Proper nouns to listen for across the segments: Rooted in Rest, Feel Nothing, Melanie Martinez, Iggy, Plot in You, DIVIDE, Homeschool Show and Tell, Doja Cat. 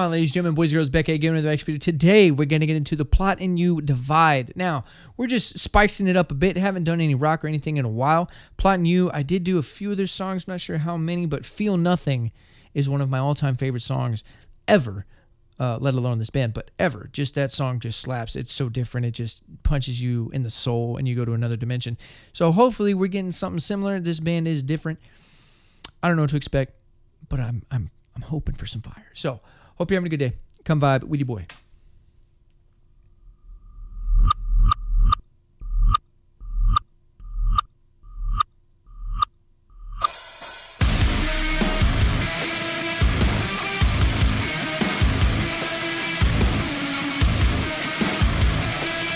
on, ladies and gentlemen, boys and girls? Becky again with the next video. Today, we're going to get into the Plot in You Divide. Now, we're just spicing it up a bit. Haven't done any rock or anything in a while. Plot in You, I did do a few of their songs. I'm not sure how many, but Feel Nothing is one of my all-time favorite songs ever, let alone this band, but ever. Just that song just slaps. It's so different. It just punches you in the soul, and you go to another dimension. So hopefully, we're getting something similar. This band is different. I don't know what to expect, but I'm hoping for some fire. So, hope you're having a good day. Come vibe with your boy.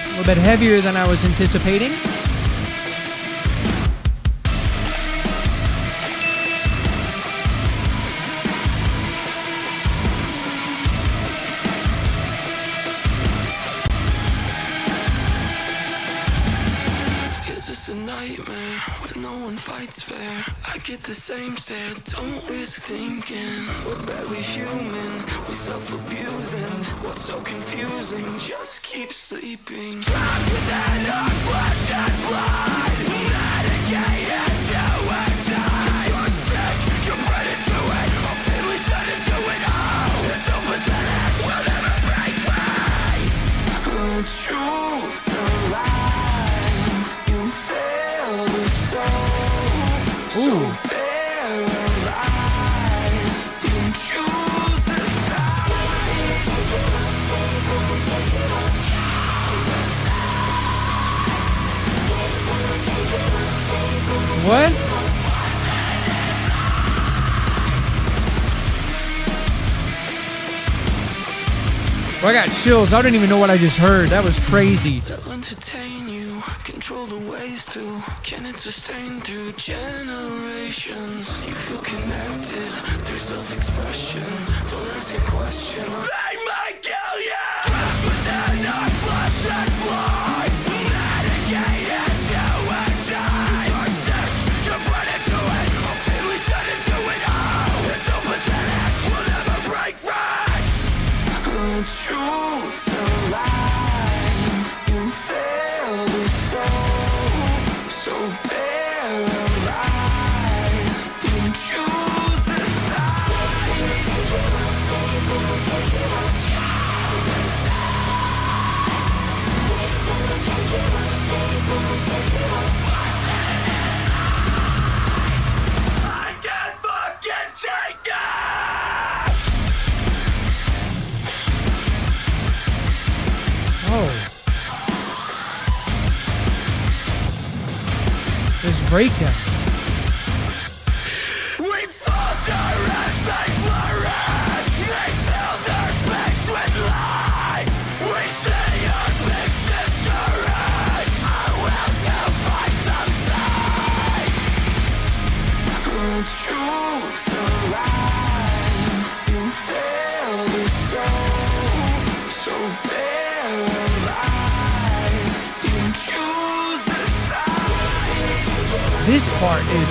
A little bit heavier than I was anticipating. Nightmare when no one fights fair. I get the same stare. Don't risk thinking. We're barely human. We're self-abusing. What's so confusing? Just keep sleeping. Trapped with that dark flesh and blood. Medicated to it die. 'Cause you're sick. You're running to it. I'll feel we set into it. Oh, it's so pathetic. We'll never break free. Oh, truth's alive. You fail. So paralyzed in choose a side. What? Well, I got chills. I didn't even know what I just heard. That was crazy. Control the ways to, can it sustain through generations? You feel connected through self-expression. Don't ask a question. They might kill you! Trapped within our flesh and blood. Medicated to it die. 'Cause you're sick, you're running to it. Our family set into it. Oh, it's so pathetic. We'll never break free. Oh, truth's alive. You fail the soul. I can't fucking take it. Oh, this breakdown. This part is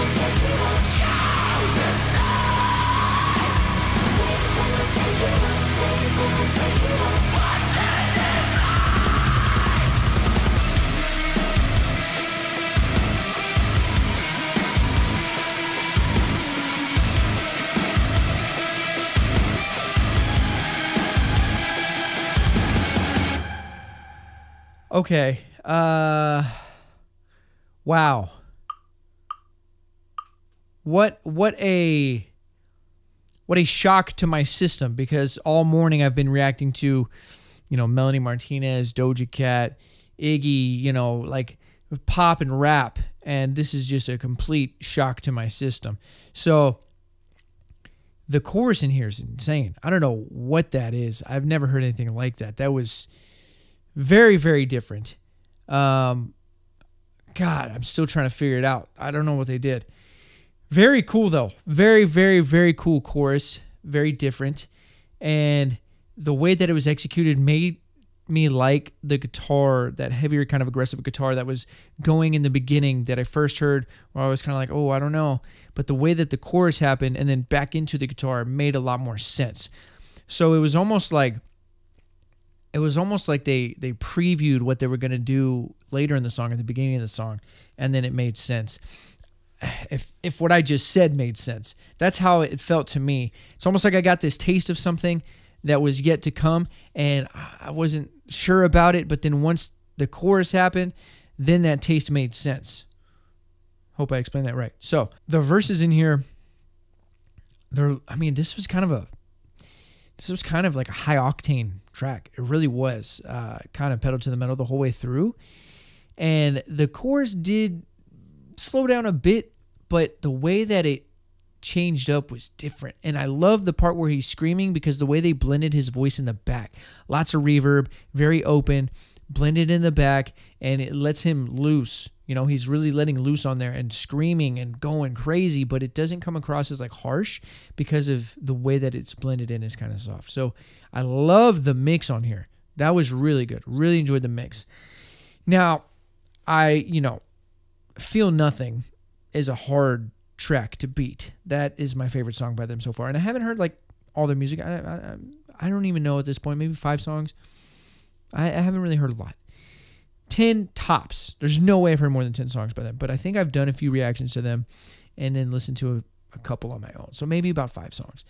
okay. Wow. What a shock to my system, because all morning I've been reacting to, you know, Melanie Martinez, Doja Cat, Iggy, you know, like pop and rap, and this is just a complete shock to my system. So the chorus in here is insane. I don't know what that is. I've never heard anything like that. That was very, very different. God, I'm still trying to figure it out. I don't know what they did. Very cool, though. Very, very, very cool chorus. Very different. And the way that it was executed made me like the guitar, that heavier kind of aggressive guitar that was going in the beginning that I first heard, where I was kind of like, oh, I don't know. But the way that the chorus happened and then back into the guitar made a lot more sense. So it was almost like they previewed what they were going to do later in the song at the beginning of the song, and then it made sense. If what I just said made sense, that's how it felt to me. It's almost like I got this taste of something that was yet to come, and I wasn't sure about it, but then once the chorus happened, then that taste made sense. Hope I explained that right. So the verses in here, I mean, this was kind of like a high octane track. It really was kind of pedal to the metal the whole way through. And the chorus did slow down a bit, but the way that it changed up was different. And I love the part where he's screaming, because the way they blended his voice in the back. Lots of reverb, very open, blended in the back, and it lets him loose. You know, he's really letting loose on there and screaming and going crazy, but it doesn't come across as like harsh because of the way that it's blended in is kind of soft. So I love the mix on here. That was really good. Really enjoyed the mix. Now, Feel Nothing is a hard track to beat. That is my favorite song by them so far. And I haven't heard like all their music. I don't even know at this point, maybe 5 songs. I haven't really heard a lot. 10 tops. There's no way I've heard more than 10 songs by them, but I think I've done a few reactions to them and then listened to a couple on my own. So maybe about 5 songs.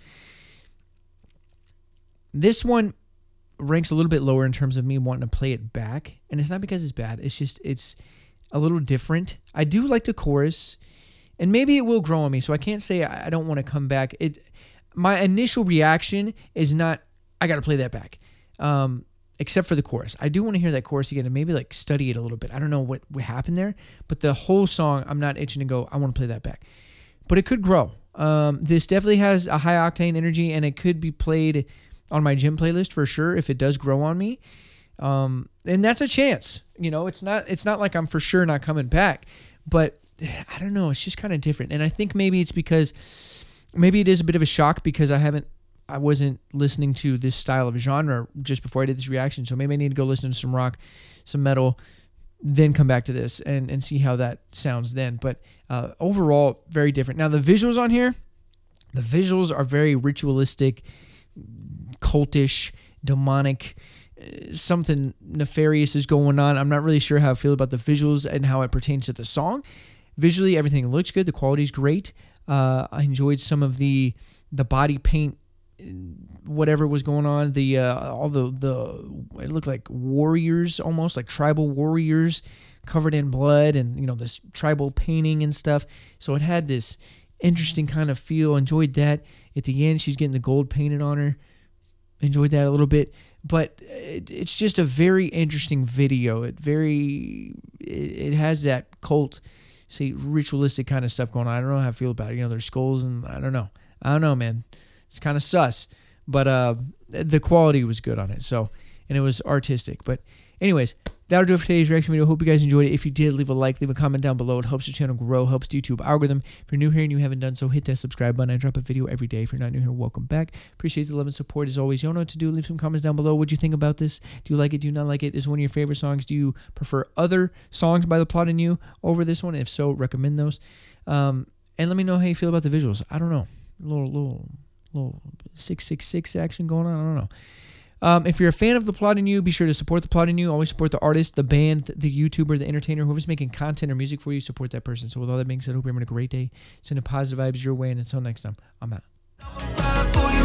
This one ranks a little bit lower in terms of me wanting to play it back. And it's not because it's bad. It's just, it's a little different. I do like the chorus, and maybe it will grow on me, so I can't say I don't want to come back. My initial reaction is not, I got to play that back, except for the chorus. I do want to hear that chorus again and maybe like study it a little bit. I don't know what happened there, but the whole song, I'm not itching to go, I want to play that back. But it could grow. This definitely has a high octane energy, and it could be played on my gym playlist for sure if it does grow on me. And that's a chance. You know, it's not like I'm for sure not coming back, but I don't know, it's just kind of different. And I think maybe it's because it is a bit of a shock, because I wasn't listening to this style of genre just before I did this reaction. So maybe I need to go listen to some rock, some metal, then come back to this and see how that sounds then. But overall, very different. Now, the visuals on here, the visuals are very ritualistic, cultish, demonic. Something nefarious is going on. I'm not really sure how I feel about the visuals and how it pertains to the song. Visually, everything looks good. The quality's great. I enjoyed some of the body paint, whatever was going on. It looked like warriors, almost like tribal warriors, covered in blood, and you know, this tribal painting and stuff. So it had this interesting kind of feel. Enjoyed that. At the end, she's getting the gold painted on her. Enjoyed that a little bit. But it's just a very interesting video. It has that cult, see, ritualistic kind of stuff going on. I don't know how I feel about it. You know, there's skulls, and I don't know, man. It's kind of sus. But the quality was good on it. So, and it was artistic. But anyways, that'll do it for today's reaction video. Hope you guys enjoyed it. If you did, leave a like, leave a comment down below. It helps the channel grow, helps the YouTube algorithm. If you're new here and you haven't done so, hit that subscribe button. I drop a video every day. If you're not new here, welcome back. Appreciate the love and support. As always, y'all know what to do. Leave some comments down below. What'd you think about this? Do you like it? Do you not like it? Is one of your favorite songs? Do you prefer other songs by the Plot in You over this one? If so, recommend those. And let me know how you feel about the visuals. I don't know. A little 666 action going on. I don't know. If you're a fan of the Plot in You, be sure to support the Plot in You. Always support the artist, the band, the YouTuber, the entertainer, whoever's making content or music for you. Support that person. So with all that being said, I hope you're having a great day. Send a positive vibes your way, and until next time, I'm out.